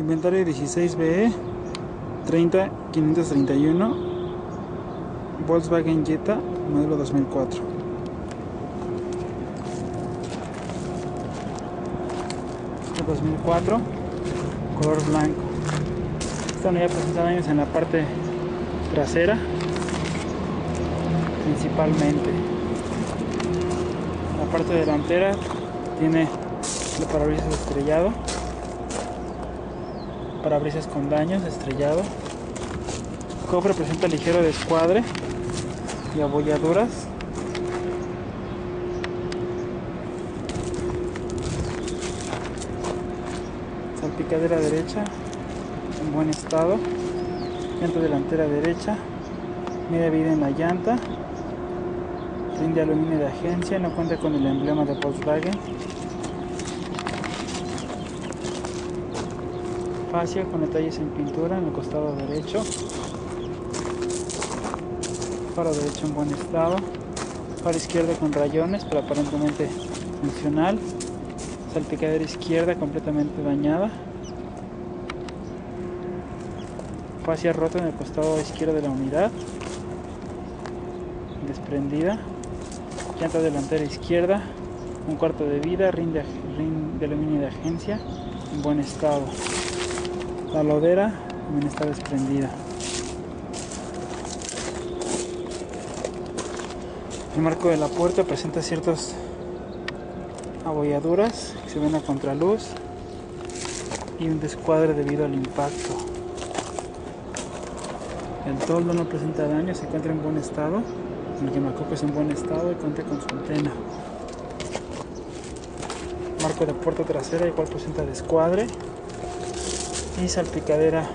inventario 16BE 30531 Volkswagen Jetta, modelo 2004. Este 2004, color blanco. Esta unidad presenta daños en la parte trasera, principalmente. La parte delantera tiene el parabrisas estrellado, parabrisas con daños, estrellado. El cofre presenta ligero descuadre y abolladuras. Salpicadera derecha en buen estado. Llanta delantera derecha, media vida en la llanta. Rin de aluminio de agencia, no cuenta con el emblema de Volkswagen. Fascia con detalles en pintura en el costado derecho. Faro derecho en buen estado. Faro izquierdo con rayones, pero aparentemente funcional. Salpicadera izquierda completamente dañada. Fascia rota en el costado izquierdo de la unidad, desprendida. Llanta delantera izquierda, un cuarto de vida. Rin de aluminio de agencia en buen estado. La lodera también está desprendida. El marco de la puerta presenta ciertas abolladuras que se ven a contraluz y un descuadre debido al impacto. El toldo no presenta daño, se encuentra en buen estado. El quemacoco es en buen estado y cuenta con su antena. Marco de puerta trasera igual presenta descuadre y salpicadera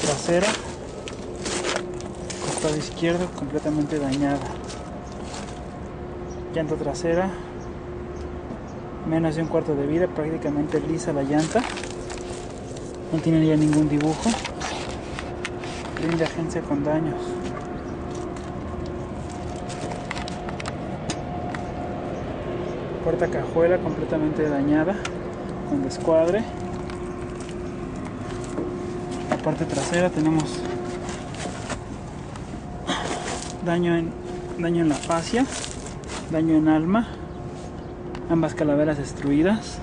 trasera, costado izquierdo completamente dañada. Llanta trasera, menos de un cuarto de vida, prácticamente lisa la llanta, no tiene ya ningún dibujo. Rin de agencia con daños. Puerta cajuela completamente dañada, con descuadre. Parte trasera tenemos daño en la fascia, daño en alma, ambas calaveras destruidas,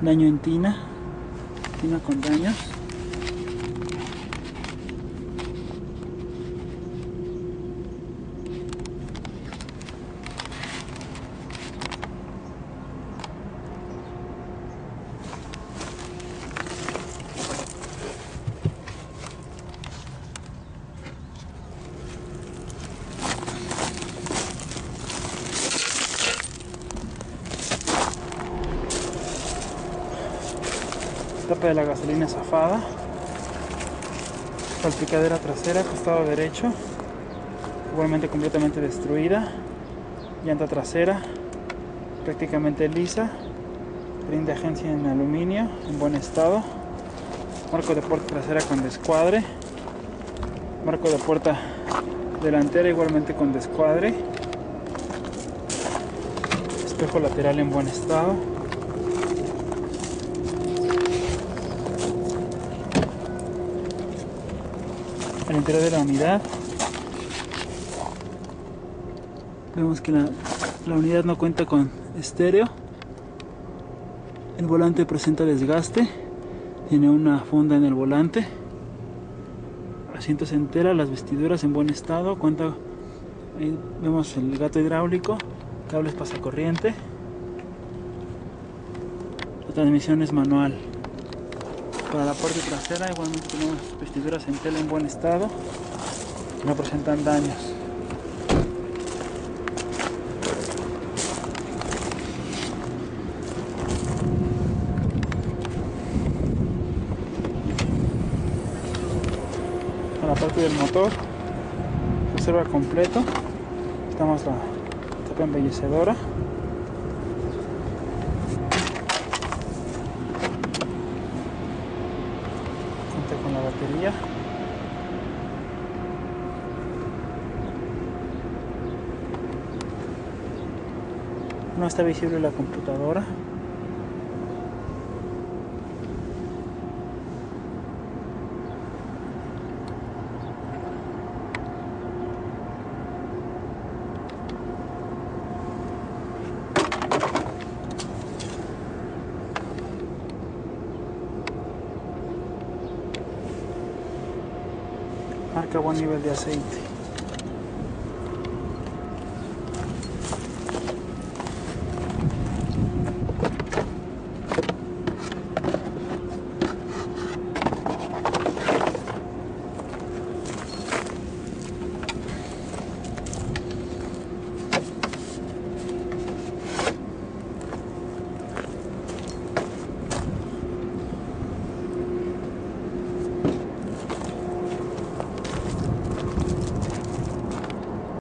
daño en tina con daños. Tapa de la gasolina zafada, salpicadera trasera, costado derecho, igualmente completamente destruida. Llanta trasera, prácticamente lisa. Rin de agencia en aluminio, en buen estado. Marco de puerta trasera con descuadre. Marco de puerta delantera, igualmente con descuadre. Espejo lateral en buen estado. Al interior de la unidad vemos que la unidad no cuenta con estéreo. El volante presenta desgaste, tiene una funda en el volante. Asientos en tela, las vestiduras en buen estado. Ahí vemos el gato hidráulico, cables pasacorriente. La transmisión es manual. Para la parte trasera igualmente tenemos vestiduras en tela en buen estado, no presentan daños. Para la parte del motor se observa completo, estamos la tapa embellecedora. Con la batería, no está visible la computadora. marca buen nivel de aceite.